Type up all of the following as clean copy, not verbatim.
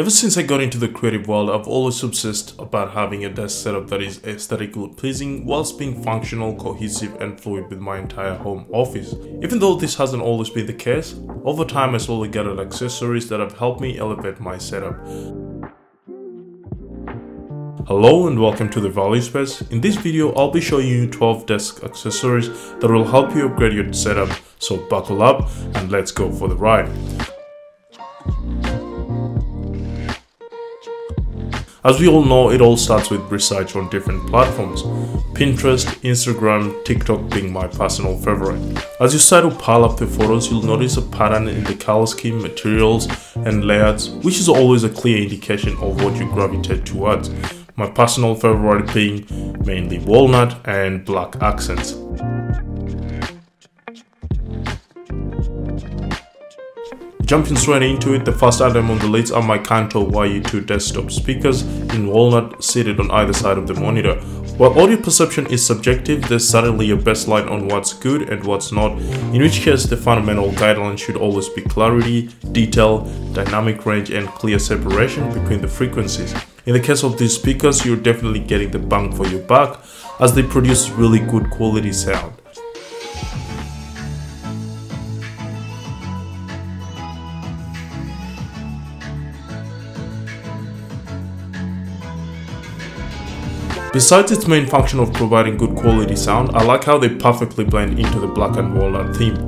Ever since I got into the creative world, I've always obsessed about having a desk setup that is aesthetically pleasing whilst being functional, cohesive and fluid with my entire home office. Even though this hasn't always been the case, over time I slowly gathered accessories that have helped me elevate my setup. Hello and welcome to the Value Space. In this video, I'll be showing you 12 desk accessories that will help you upgrade your setup, so buckle up and let's go for the ride. As we all know, it all starts with research on different platforms. Pinterest, Instagram, TikTok being my personal favorite. As you start to pile up the photos, you'll notice a pattern in the color scheme, materials and layouts, which is always a clear indication of what you gravitate towards. My personal favorite being mainly walnut and black accents. Jumping straight into it, the first item on the list are my Kanto YU2 desktop speakers in walnut seated on either side of the monitor. While audio perception is subjective, there's certainly a baseline on what's good and what's not, in which case the fundamental guideline should always be clarity, detail, dynamic range and clear separation between the frequencies. In the case of these speakers, you're definitely getting the bang for your buck as they produce really good quality sound. Besides its main function of providing good quality sound, I like how they perfectly blend into the black and walnut theme.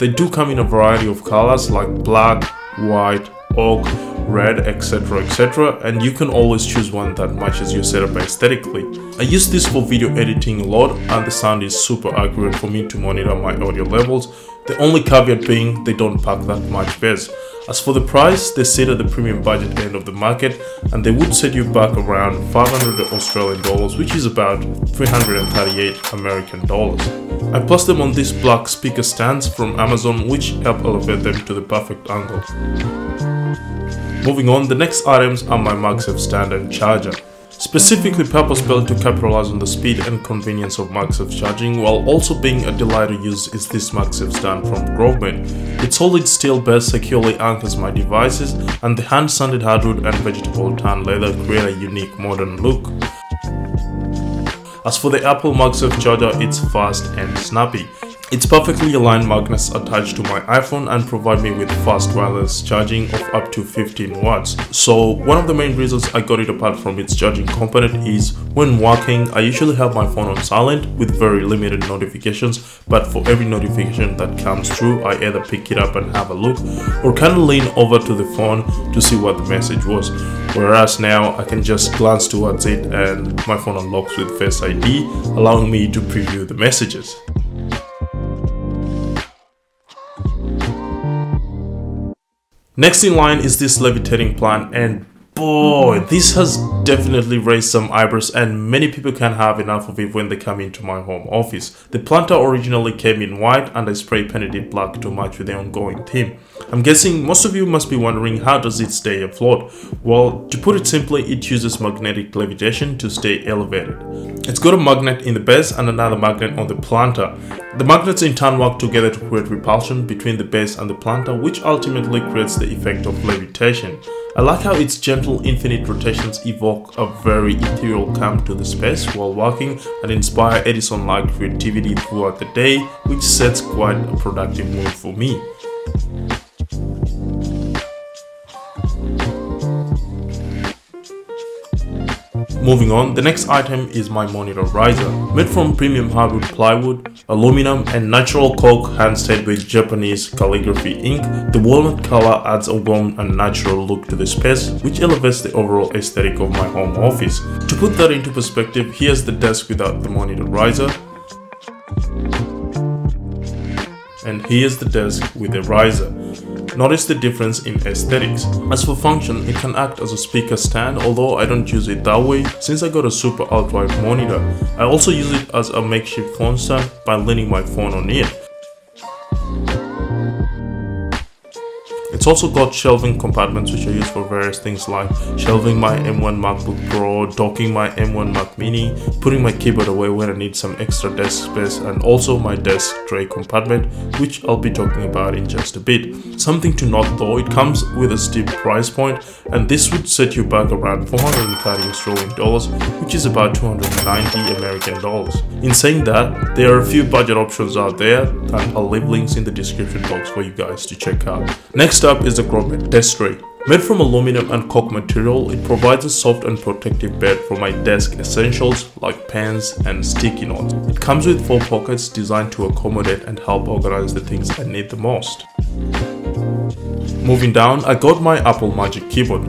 They do come in a variety of colors like black, white, oak, red, etc, etc, and you can always choose one that matches your setup aesthetically. I use this for video editing a lot and the sound is super accurate for me to monitor my audio levels, the only caveat being they don't pack that much bass. As for the price, they sit at the premium budget end of the market and they would set you back around 500 Australian dollars, which is about 338 American dollars. I placed them on these black speaker stands from Amazon, which help elevate them to the perfect angle. Moving on, the next items are my MagSafe stand and charger. Specifically purpose-built to capitalize on the speed and convenience of MagSafe charging, while also being a delight to use, is this MagSafe stand from Grovemade. Its solid steel base securely anchors my devices, and the hand-sanded hardwood and vegetable tan leather create a unique modern look. As for the Apple MagSafe charger, it's fast and snappy. Its perfectly aligned magnets attached to my iPhone and provide me with fast wireless charging of up to 15 watts. So one of the main reasons I got it apart from its charging component is when working, I usually have my phone on silent with very limited notifications, but for every notification that comes through, I either pick it up and have a look or kind of lean over to the phone to see what the message was. Whereas now I can just glance towards it and my phone unlocks with Face ID, allowing me to preview the messages. Next in line is this levitating plant, and boy, this has definitely raised some eyebrows and many people can't have enough of it when they come into my home office. The planter originally came in white and I spray painted it black to match with the ongoing theme. I'm guessing most of you must be wondering, how does it stay afloat? Well, to put it simply, it uses magnetic levitation to stay elevated. It's got a magnet in the base and another magnet on the planter. The magnets in turn work together to create repulsion between the base and the planter, which ultimately creates the effect of levitation. I like how its gentle infinite rotations evoke a very ethereal calm to the space while working and inspire Edison-like creativity throughout the day, which sets quite a productive mood for me. Moving on, the next item is my monitor riser. Made from premium hardwood plywood, aluminum and natural cork handset with Japanese calligraphy ink, the walnut color adds a warm and natural look to the space, which elevates the overall aesthetic of my home office. To put that into perspective, here's the desk without the monitor riser. And here's the desk with a riser. Notice the difference in aesthetics. As for function, it can act as a speaker stand, although I don't use it that way since I got a super ultrawide monitor. I also use it as a makeshift phone stand by leaning my phone on it. It's also got shelving compartments, which I use for various things like shelving my M1 MacBook Pro, docking my M1 Mac mini, putting my keyboard away when I need some extra desk space, and also my desk tray compartment, which I'll be talking about in just a bit. Something to note though, it comes with a steep price point, and this would set you back around $430 Australian, which is about 290 American dollars. In saying that, there are a few budget options out there, and I'll leave links in the description box for you guys to check out. Next up is the Grovemade Desk Tray. Made from aluminum and cork material, it provides a soft and protective bed for my desk essentials like pens and sticky notes. It comes with 4 pockets designed to accommodate and help organize the things I need the most. Moving down, I got my Apple Magic Keyboard.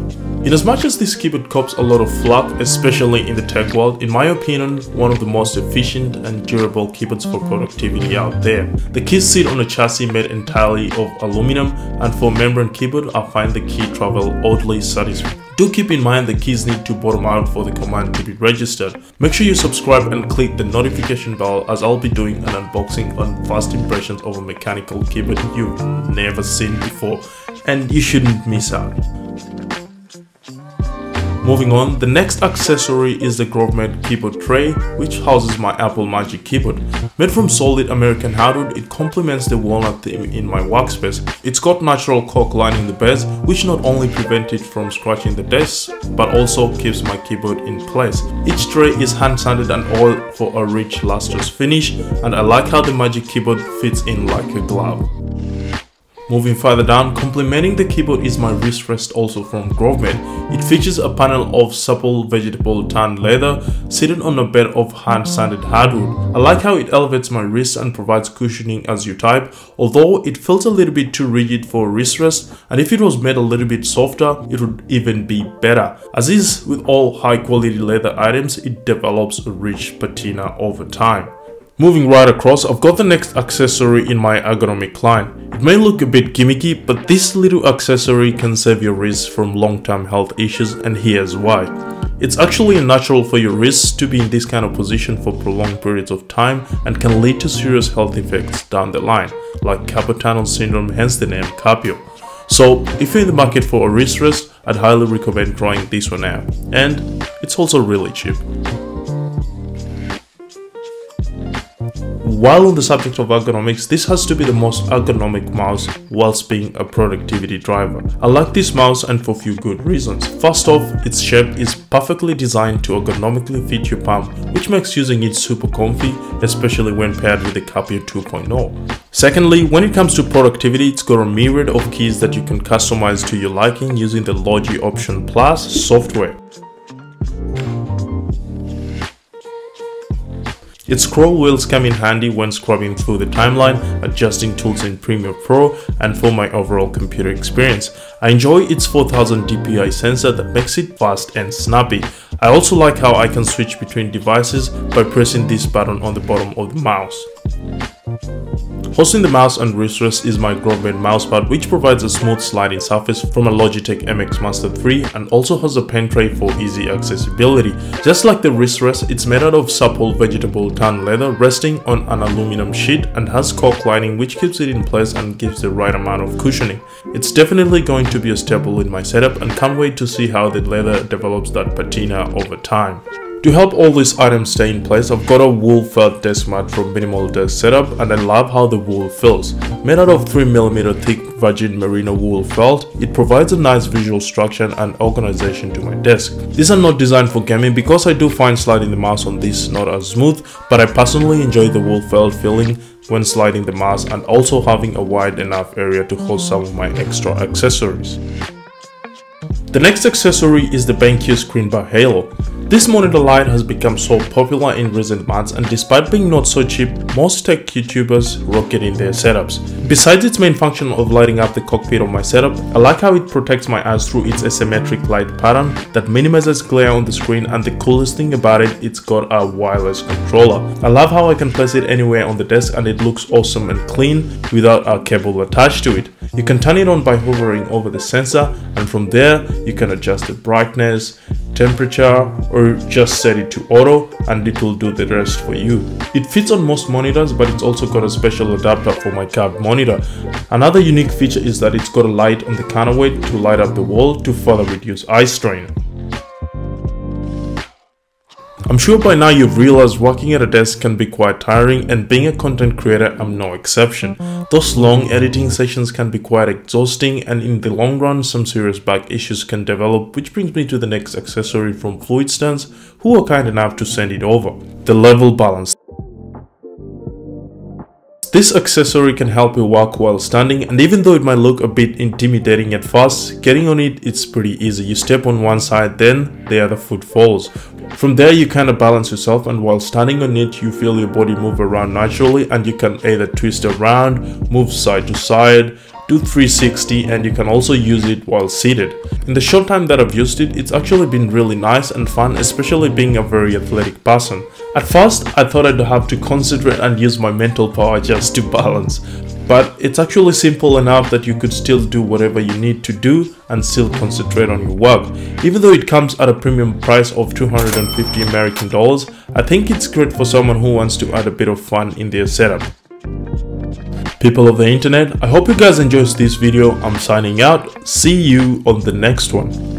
Inasmuch as this keyboard cops a lot of fluff, especially in the tech world, in my opinion, one of the most efficient and durable keyboards for productivity out there. The keys sit on a chassis made entirely of aluminum, and for membrane keyboard, I find the key travel oddly satisfying. Do keep in mind the keys need to bottom out for the command to be registered. Make sure you subscribe and click the notification bell, as I'll be doing an unboxing on first impressions of a mechanical keyboard you've never seen before, and you shouldn't miss out. Moving on, the next accessory is the Grovemade Keyboard Tray, which houses my Apple Magic Keyboard. Made from solid American hardwood, it complements the walnut theme in my workspace. It's got natural cork lining the base, which not only prevents it from scratching the desk, but also keeps my keyboard in place. Each tray is hand-sanded and oiled for a rich, lustrous finish, and I like how the Magic Keyboard fits in like a glove. Moving further down, complementing the keyboard is my wrist rest, also from Grovemade. It features a panel of supple vegetable tan leather seated on a bed of hand-sanded hardwood. I like how it elevates my wrist and provides cushioning as you type, although it feels a little bit too rigid for a wrist rest, and if it was made a little bit softer, it would even be better. As is with all high-quality leather items, it develops a rich patina over time. Moving right across, I've got the next accessory in my ergonomic line. It may look a bit gimmicky, but this little accessory can save your wrists from long-term health issues, and here's why. It's actually unnatural for your wrists to be in this kind of position for prolonged periods of time, and can lead to serious health effects down the line, like carpal tunnel syndrome, hence the name Carpio. So if you're in the market for a wrist rest, I'd highly recommend trying this one out, and it's also really cheap. While on the subject of ergonomics, this has to be the most ergonomic mouse whilst being a productivity driver. I like this mouse, and for a few good reasons. First off, its shape is perfectly designed to ergonomically fit your palm, which makes using it super comfy, especially when paired with the Carpio 2.0. Secondly, when it comes to productivity, it's got a myriad of keys that you can customize to your liking using the Logi Option Plus software. Its scroll wheels come in handy when scrubbing through the timeline, adjusting tools in Premiere Pro, and for my overall computer experience. I enjoy its 4000 DPI sensor that makes it fast and snappy. I also like how I can switch between devices by pressing this button on the bottom of the mouse. Hosting the mouse and wrist rest is my Grovemade mousepad, which provides a smooth sliding surface from a Logitech MX Master 3, and also has a pen tray for easy accessibility. Just like the wrist rest, it's made out of supple vegetable tan leather resting on an aluminum sheet, and has cork lining which keeps it in place and gives the right amount of cushioning. It's definitely going to be a staple in my setup, and can't wait to see how the leather develops that patina over time. To help all these items stay in place, I've got a wool felt desk mat from Minimal Desk Setup, and I love how the wool feels. Made out of 3mm thick virgin merino wool felt, it provides a nice visual structure and organization to my desk. These are not designed for gaming, because I do find sliding the mouse on this not as smooth, but I personally enjoy the wool felt feeling when sliding the mouse, and also having a wide enough area to host some of my extra accessories. The next accessory is the BenQ ScreenBar Halo. This monitor light has become so popular in recent months, and despite being not so cheap, most tech YouTubers rocket in their setups. Besides its main function of lighting up the cockpit of my setup, I like how it protects my eyes through its asymmetric light pattern that minimizes glare on the screen, and the coolest thing about it, it's got a wireless controller. I love how I can place it anywhere on the desk, and it looks awesome and clean without a cable attached to it. You can turn it on by hovering over the sensor, and from there you can adjust the brightness, temperature, or just set it to auto and it will do the rest for you. It fits on most monitors, but it's also got a special adapter for my curved monitor. Another unique feature is that it's got a light on the counterweight to light up the wall to further reduce eye strain. I'm sure by now you've realized working at a desk can be quite tiring, and being a content creator, I'm no exception. Those long editing sessions can be quite exhausting, and in the long run some serious back issues can develop, which brings me to the next accessory from Fluidstance, who were kind enough to send it over, the Level Balance. This accessory can help you work while standing, and even though it might look a bit intimidating at first, getting on it's pretty easy. You step on one side, then the other foot falls. From there you kinda balance yourself, and while standing on it you feel your body move around naturally, and you can either twist around, move side to side, do 360, and you can also use it while seated. In the short time that I've used it, it's actually been really nice and fun, especially being a very athletic person. At first, I thought I'd have to concentrate and use my mental power just to balance, but it's actually simple enough that you could still do whatever you need to do and still concentrate on your work. Even though it comes at a premium price of $250 American, I think it's great for someone who wants to add a bit of fun in their setup. People of the internet, I hope you guys enjoyed this video. I'm signing out. See you on the next one.